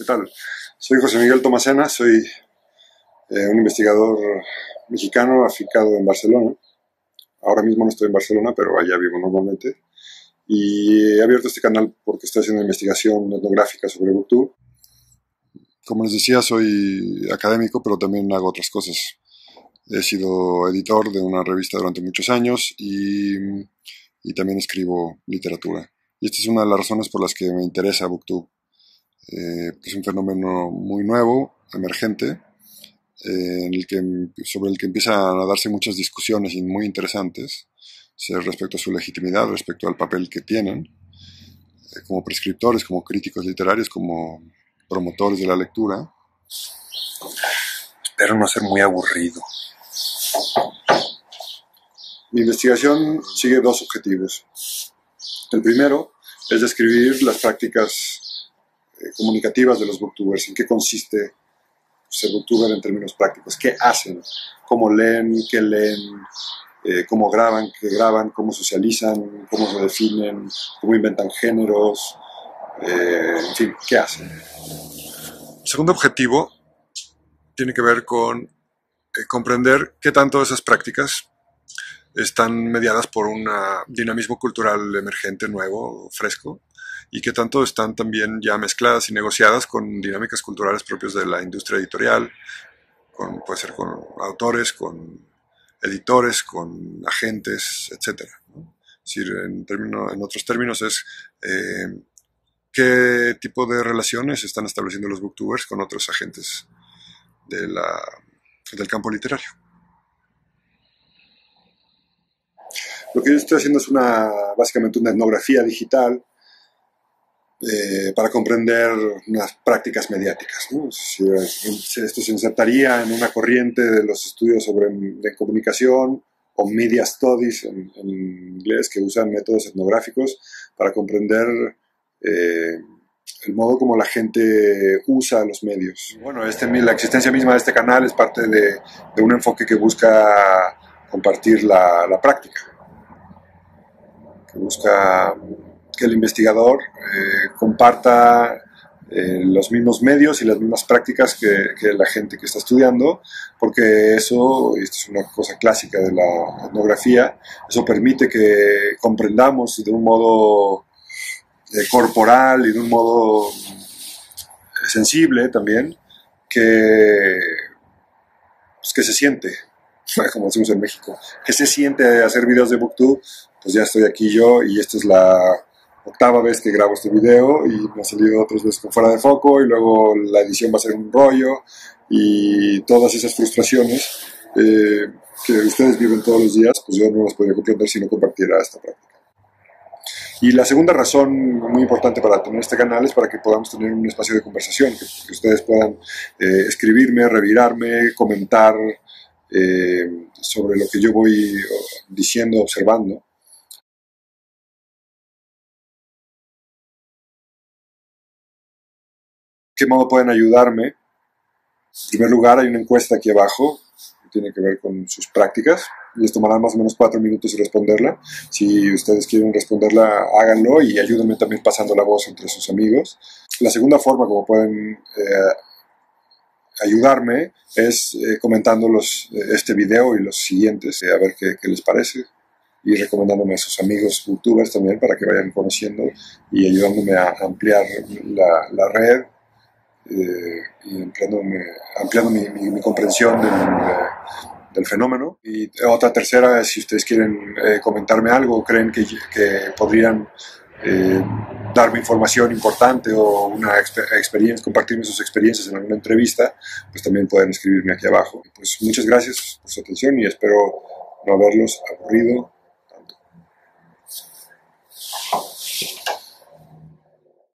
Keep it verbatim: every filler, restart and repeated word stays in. ¿Qué tal? Soy José Miguel Tomasena, soy eh, un investigador mexicano afincado en Barcelona. Ahora mismo no estoy en Barcelona, pero allá vivo normalmente. Y he abierto este canal porque estoy haciendo investigación etnográfica sobre Booktube. Como les decía, soy académico, pero también hago otras cosas. He sido editor de una revista durante muchos años y, y también escribo literatura. Y esta es una de las razones por las que me interesa Booktube. Eh, es un fenómeno muy nuevo, emergente, eh, en el que, sobre el que empiezan a darse muchas discusiones muy interesantes respecto a su legitimidad, respecto al papel que tienen eh, como prescriptores, como críticos literarios, como promotores de la lectura. Espero no ser muy aburrido. Mi investigación sigue dos objetivos. El primero es describir las prácticas eh, comunicativas de los booktubers, en qué consiste ser booktuber en términos prácticos, qué hacen, cómo leen, qué leen, eh, cómo graban, qué graban, cómo socializan, cómo se definen, cómo inventan géneros, eh, en fin, qué hacen. El segundo objetivo tiene que ver con eh, comprender qué tanto de esas prácticas están mediadas por un dinamismo cultural emergente, nuevo, fresco, y que tanto están también ya mezcladas y negociadas con dinámicas culturales propias de la industria editorial, con, puede ser con autores, con editores, con agentes, etcétera. Es decir, en, término, en otros términos es eh, qué tipo de relaciones están estableciendo los booktubers con otros agentes de la, del campo literario. Lo que yo estoy haciendo es una, básicamente una etnografía digital eh, para comprender unas prácticas mediáticas, ¿no? Esto se insertaría en una corriente de los estudios sobre de comunicación o media studies en, en inglés, que usan métodos etnográficos para comprender eh, el modo como la gente usa los medios. Bueno, este, la existencia misma de este canal es parte de, de un enfoque que busca compartir la, la práctica, que busca que el investigador eh, comparta eh, los mismos medios y las mismas prácticas que, que la gente que está estudiando, porque eso, y esto es una cosa clásica de la etnografía, eso permite que comprendamos de un modo eh, corporal y de un modo sensible también, que, pues, que se siente, como decimos en México, que se siente hacer videos de Booktube. Pues ya estoy aquí yo y esta es la octava vez que grabo este video y me ha salido otras veces con fuera de foco y luego la edición va a ser un rollo y todas esas frustraciones eh, que ustedes viven todos los días, pues yo no las podría comprender si no compartiera esta práctica. Y la segunda razón muy importante para tener este canal es para que podamos tener un espacio de conversación, que, que ustedes puedan eh, escribirme, revirarme, comentar eh, sobre lo que yo voy diciendo, observando. ¿Qué modo pueden ayudarme? En primer lugar, hay una encuesta aquí abajo que tiene que ver con sus prácticas. Les tomará más o menos cuatro minutos responderla. Si ustedes quieren responderla, háganlo y ayúdenme también pasando la voz entre sus amigos. La segunda forma como pueden eh, ayudarme es eh, comentando los, este video y los siguientes, eh, a ver qué, qué les parece. Y recomendándome a sus amigos youtubers también para que vayan conociendo y ayudándome a ampliar la, la red. Eh, y ampliando, ampliando mi, mi, mi comprensión del, del fenómeno. Y otra tercera es si ustedes quieren eh, comentarme algo, creen que, que podrían eh, darme información importante o una exper experiencia, compartirme sus experiencias en alguna entrevista, pues también pueden escribirme aquí abajo. Pues muchas gracias por su atención y espero no haberlos aburrido.